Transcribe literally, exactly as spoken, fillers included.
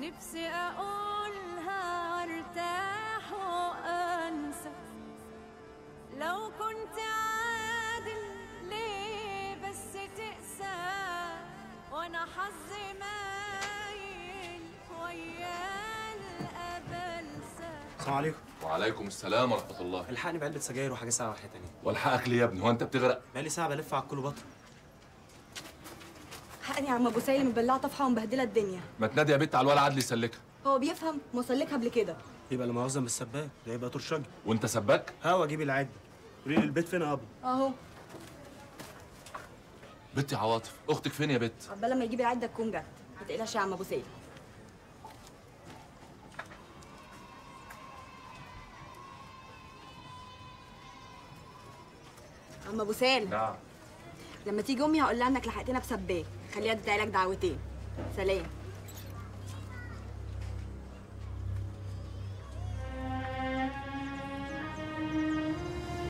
نفسي أقولها أرتاح وأنسى. لو كنت عادل ليه بس تقسى؟ وأنا حظي مايل ويا القبلسة. السلام عليكم. وعليكم السلام ورحمة الله. الحقني بعلبة سجاير وحاجة ساعة وحاجة تانية. والحقك ليه يا ابني؟ هو أنت بتغرق؟ بقالي ساعة بلف على الكليوباترا. حقني يا عم ابو سالم، مبلعه طفحه ومبهدله الدنيا. ما تنادي يا بنت على الولا عدل يسلكها. هو بيفهم؟ ما سلكها قبل كده. يبقى لا مؤاخذه مش سباك، ده يبقى طول شجر. وانت سباك؟ هوا اجيب العدل. قولي لي البيت فين يا ابو؟ اهو. بنت يا عواطف، اختك فين يا بنت؟ عقبال لما يجيب العدل تكون جت. ما تقلقش يا عم ابو سالم. عم ابو سالم. نعم. لما تيجي امي هقول لها انك لحقتنا بسباك، خليها تدعي لك دعوتين. سلام.